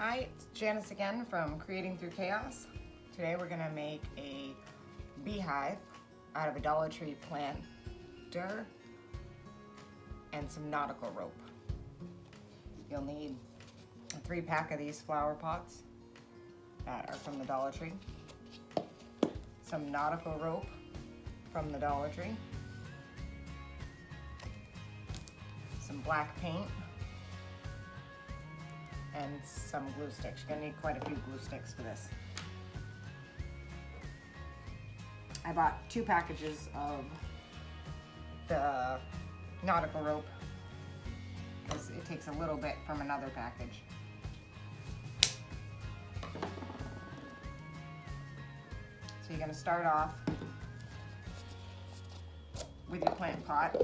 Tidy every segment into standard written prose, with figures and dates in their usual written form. Hi, it's Janice again from Creating Through Chaos. Today we're gonna make a beehive out of a Dollar Tree planter and some nautical rope. You'll need a 3-pack of these flower pots that are from the Dollar Tree, some nautical rope from the Dollar Tree, some black paint, and some glue sticks. You're gonna need quite a few glue sticks for this. I bought 2 packages of the nautical rope because it takes a little bit from another package. So you're gonna start off with your plant pot,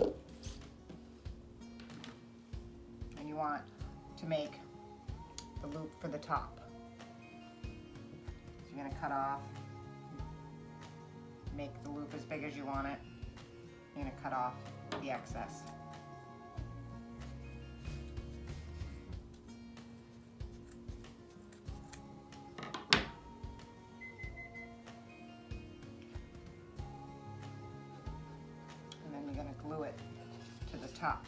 and you want to make the loop for the top. So you're going to cut off, make the loop as big as you want it. You're going to cut off the excess. And then you're going to glue it to the top.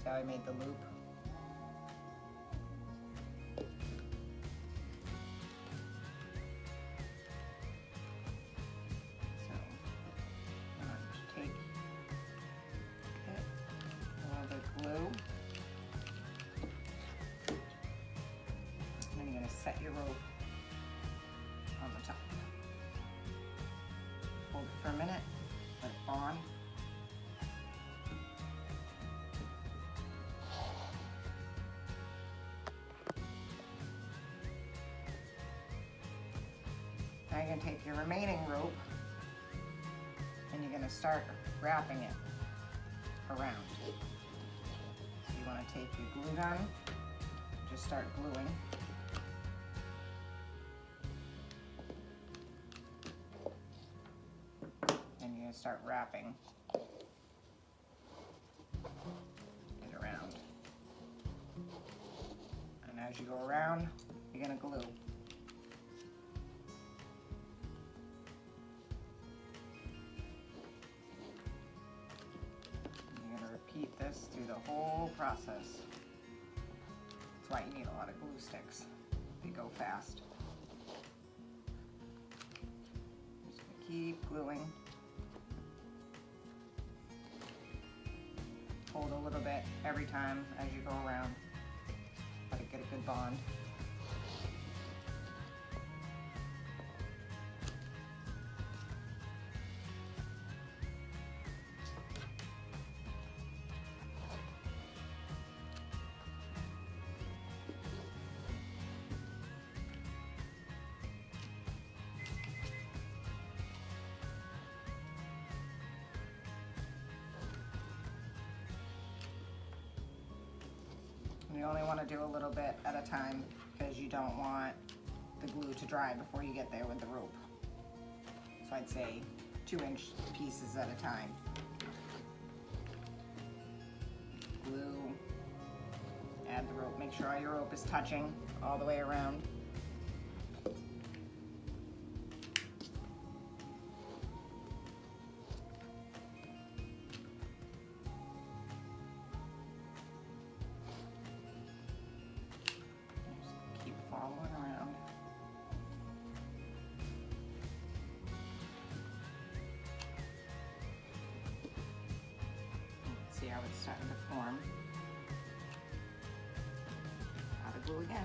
See how I made the loop? Set your rope on the top. Hold it for a minute, let it bond. Now you're going to take your remaining rope and you're going to start wrapping it around. So you want to take your glue gun, just start gluing. Start wrapping it around, and as you go around you're going to glue. You're going to repeat this through the whole process. That's why you need a lot of glue sticks. They go fast. I'm just going to keep gluing. Hold a little bit every time as you go around. Let it get a good bond. You only want to do a little bit at a time because you don't want the glue to dry before you get there with the rope. So I'd say 2-inch pieces at a time. Glue, add the rope, make sure all your rope is touching all the way around. See how it's starting to form. Out of glue again.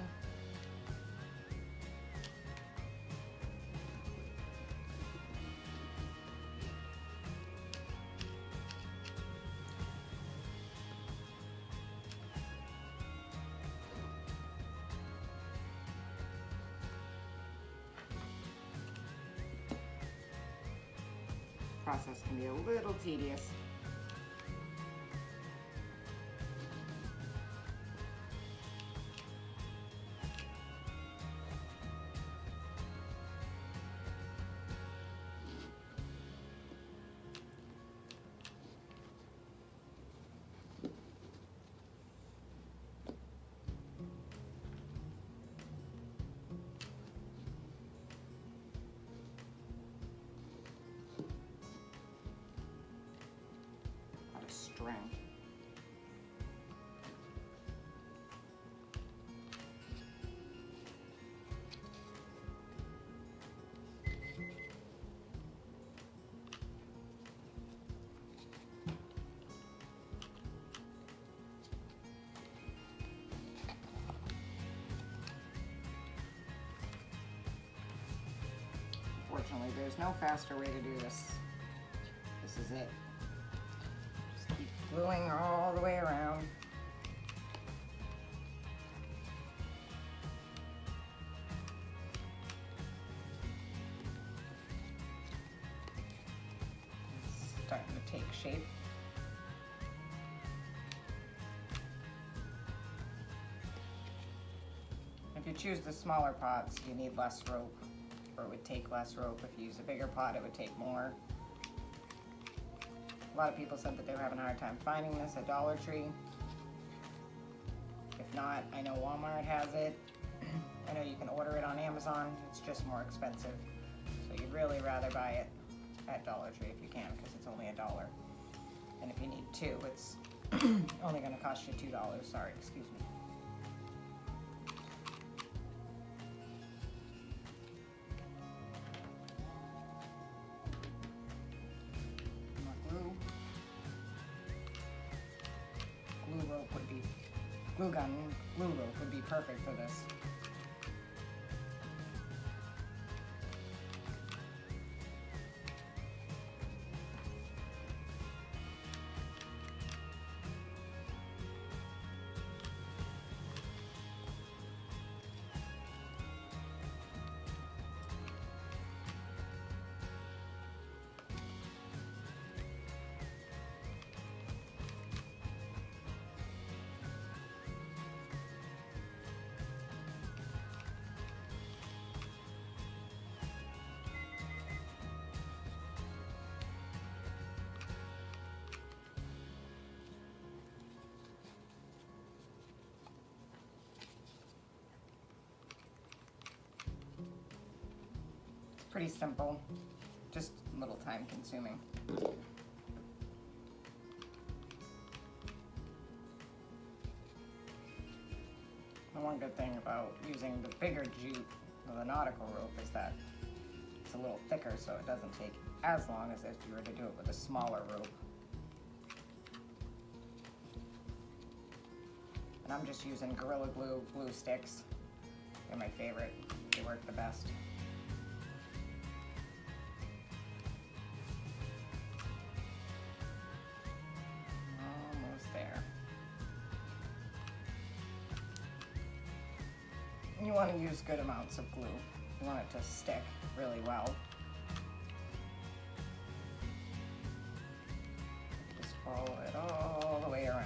The process can be a little tedious. string. Unfortunately, there's no faster way to do this. This is it. Just keep gluing all the way around. It's starting to take shape. If you choose the smaller pots, you need less rope. It would take less rope. If you use a bigger pot, it would take more. A lot of people said that they were having a hard time finding this at Dollar Tree. If not, I know Walmart has it. I know you can order it on Amazon. It's just more expensive. So you'd really rather buy it at Dollar Tree if you can, because it's only $1. And if you need two, it's only going to cost you $2. Sorry, excuse me. Glue rope would be perfect for this. Pretty simple, just a little time consuming. The one good thing about using the bigger jute of the nautical rope is that it's a little thicker, so it doesn't take as long as if you were to do it with a smaller rope. And I'm just using Gorilla Glue glue sticks. They're my favorite. They work the best. You want to use good amounts of glue. You want it to stick really well. Just follow it all the way around.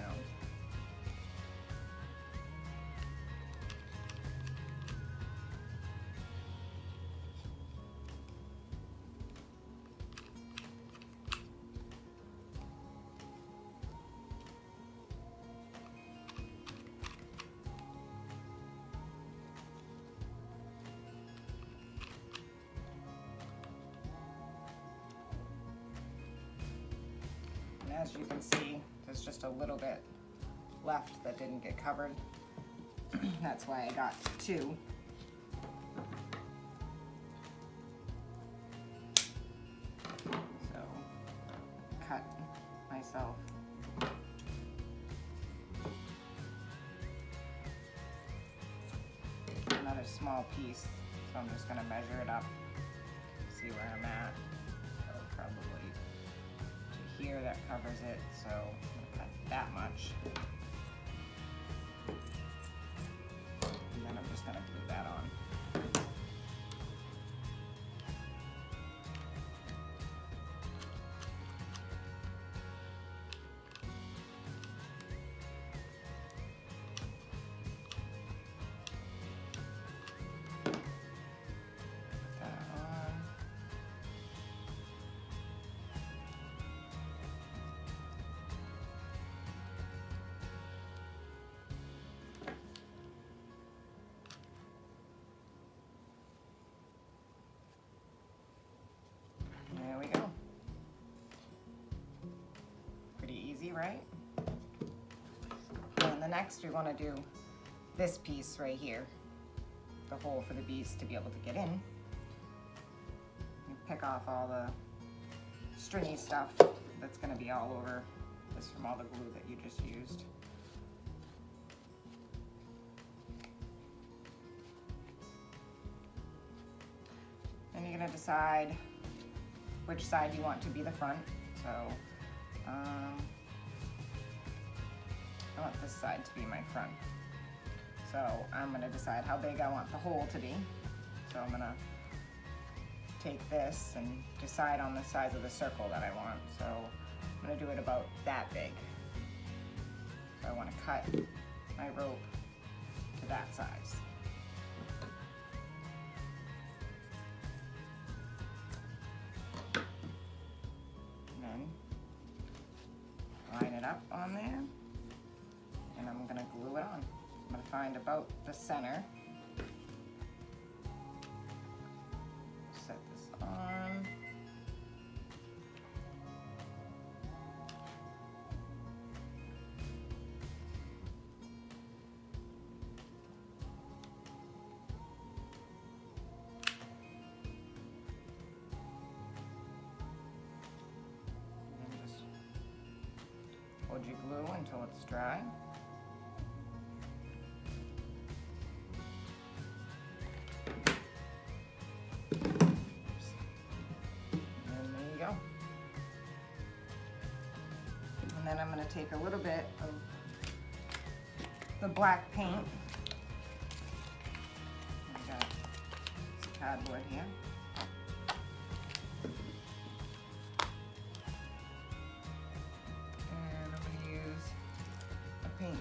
As you can see, there's just a little bit left that didn't get covered. That's why I got two. So, cut myself. Another small piece, so I'm just going to measure it up, see where I'm at. So probably here that covers it, so I'm gonna cut that much. And then I'm just gonna glue that on. right? And the next we want to do this piece right here, the hole for the bees to be able to get in. You pick off all the stringy stuff that's going to be all over this from all the glue that you just used. And you're going to decide which side you want to be the front. So I want this side to be my front. So I'm going to decide how big I want the hole to be. So I'm going to take this and decide on the size of the circle that I want. So I'm going to do it about that big. So I want to cut my rope to that size. Line it up on there, and I'm going to glue it on. I'm going to find about the center. Set this on. Your glue until it's dry. Oops. And there you go. And then I'm going to take a little bit of the black paint. I got some cardboard here.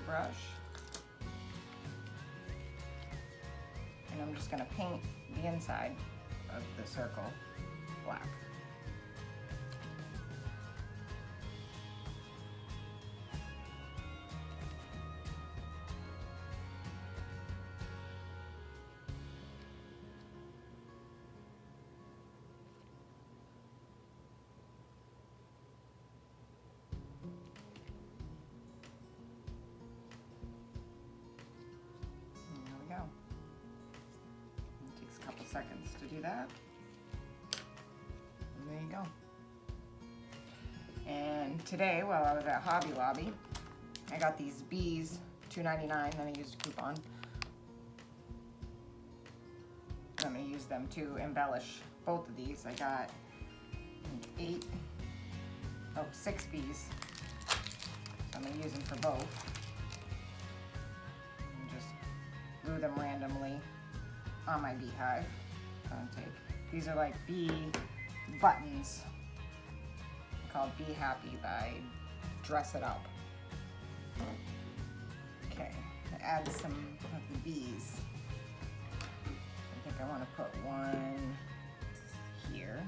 Brush, and I'm just going to paint the inside of the circle black. Seconds to do that, and there you go. And today, while I was at Hobby Lobby, I got these bees, $2.99, and I used a coupon. And I'm going to use them to embellish both of these. I got six bees, so I'm going to use them for both. And just glue them randomly on my beehive. These are like bee buttons. They're called Be Happy by Dress It Up. Okay, add some of the bees. I think I want to put one here.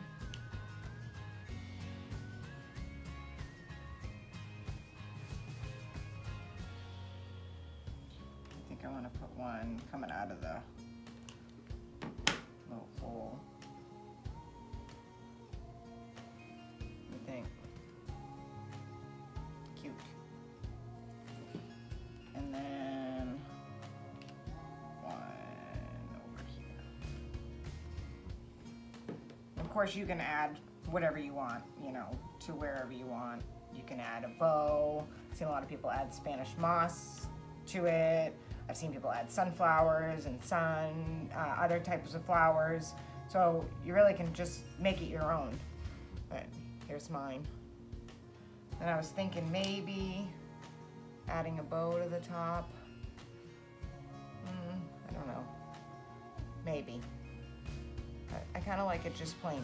I think I want to put one coming out of the hole. You think? Cute. And then one over here. Of course, you can add whatever you want, you know, to wherever you want. You can add a bow. I've seen a lot of people add Spanish moss to it. I've seen people add sunflowers and other types of flowers. So you really can just make it your own. But here's mine. And I was thinking maybe adding a bow to the top. I don't know. Maybe. But I kind of like it just plain.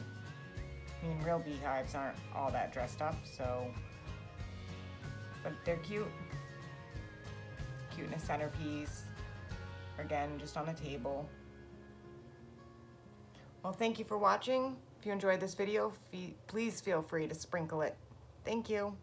I mean, real beehives aren't all that dressed up, so. But they're cute. In a centerpiece, again, just on a table. Well, thank you for watching. If you enjoyed this video, please feel free to sprinkle it. Thank you.